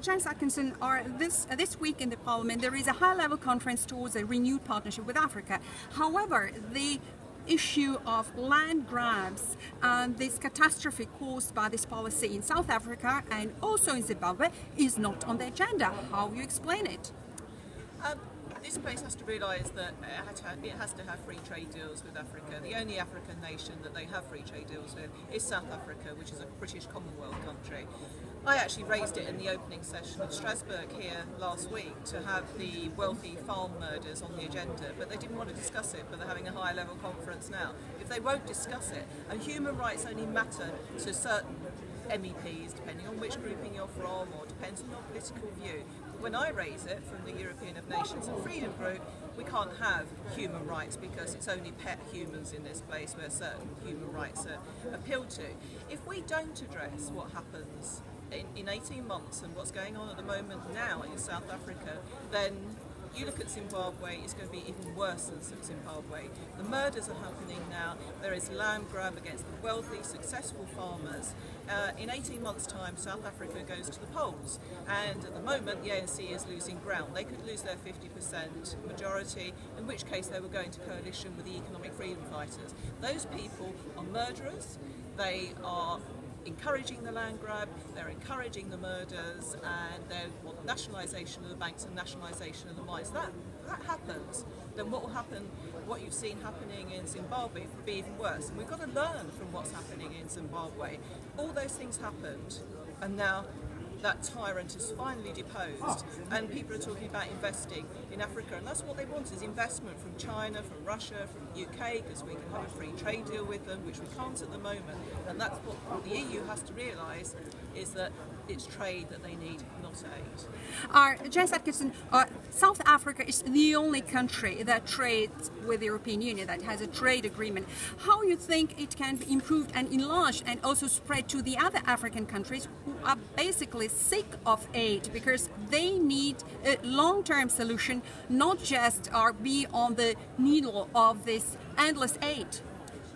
James Atkinson, this week in the Parliament there is a high-level conference towards a renewed partnership with Africa. However, the issue of land grabs and this catastrophe caused by this policy in South Africa and also in Zimbabwe is not on the agenda. How do you explain it? This place has to realise that it has to have free trade deals with Africa. The only African nation that they have free trade deals with is South Africa, which is a British Commonwealth country. I actually raised it in the opening session of Strasbourg here last week to have the wealthy farm murders on the agenda, but they didn't want to discuss it, but they're having a high-level conference now. If they won't discuss it, and human rights only matter to certain MEPs, depending on which grouping you're from or depends on your political view. When I raise it from the European of Nations and Freedom Group, we can't have human rights because it's only pet humans in this place where certain human rights are appealed to. If we don't address what happens in 18 months and what's going on at the moment now in South Africa, then you look at Zimbabwe, it's going to be even worse than Zimbabwe. The murders are happening now, there is land grab against the wealthy, successful farmers. In 18 months' time, South Africa goes to the polls, and at the moment the ANC is losing ground. They could lose their 50% majority, in which case they were going to coalition with the Economic Freedom Fighters. Those people are murderers, they are encouraging the land grab, they're encouraging the murders, and they want nationalisation of the banks and nationalisation of the mines. That happens, then what will happen, what you've seen happening in Zimbabwe will be even worse. And we've got to learn from what's happening in Zimbabwe. All those things happened, and now that tyrant is finally deposed, and people are talking about investing in Africa, and that's what they want, is investment from China, from Russia, from the UK, because we can have a free trade deal with them, which we can't at the moment. And that's what the EU has to realise, is that it's trade that they need, not aid. Janice Atkinson, South Africa is the only country that trades with the European Union, that has a trade agreement. How do you think it can be improved and enlarged and also spread to the other African countries who are basically sick of aid because they need a long-term solution, not just be on the needle of this endless aid?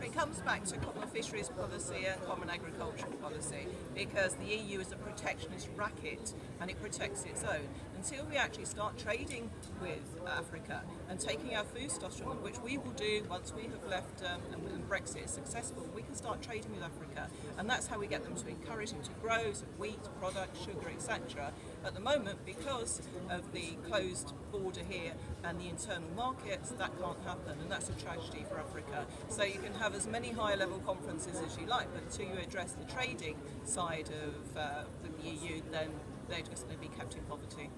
It comes back to common fisheries policy and common agricultural policy, because the EU is a protectionist racket and it protects its own. Until we actually start trading with Africa and taking our foodstuffs from them, which we will do once we have left and Brexit is successful, we can start trading with Africa. And that's how we get them to encourage them to grow, so wheat, products, sugar, etc. At the moment, because of the closed border here and the internal markets, that can't happen, and that's a tragedy for Africa. So you can have as many high-level conferences as you like, but until you address the trading side of the EU, then they're just going to be kept in poverty.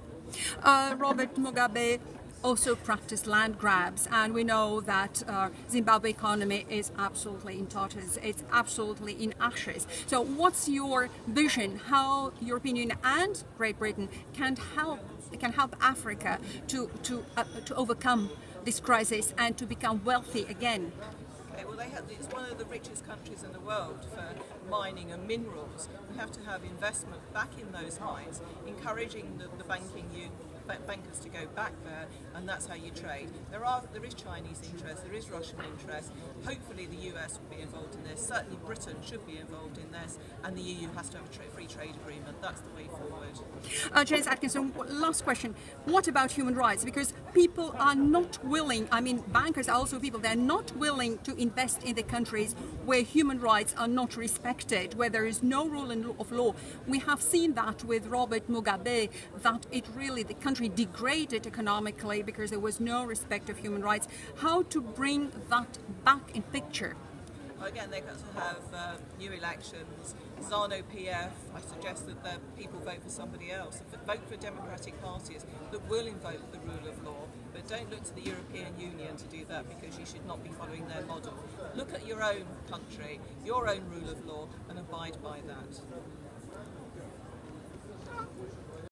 Robert Mugabe also practiced land grabs, and we know that Zimbabwe economy is absolutely in tatters, it's absolutely in ashes. So what's your vision how the European Union and Great Britain can help Africa to overcome this crisis and to become wealthy again? Well, it's one of the richest countries in the world for mining and minerals. We have to have investment back in those mines, encouraging the bankers to go back there, and that's how you trade. There is Chinese interest, there is Russian interest. Hopefully the US will be involved in this, certainly Britain should be involved in this, and the EU has to have a free trade agreement. That's the way forward. James Atkinson, last question. What about human rights? Because people are not willing, I mean bankers are also people, they're not willing to invest in the countries where human rights are not respected, where there is no rule of law. We have seen that with Robert Mugabe, that it really, the country degraded economically because there was no respect of human rights. How to bring that back in picture? Well, again, they've got to have new elections. ZANU-PF, I suggest that the people vote for somebody else. Vote for democratic parties that will invoke the rule of law, but don't look to the European Union to do that, because you should not be following their model. Look at your own country, your own rule of law, and abide by that.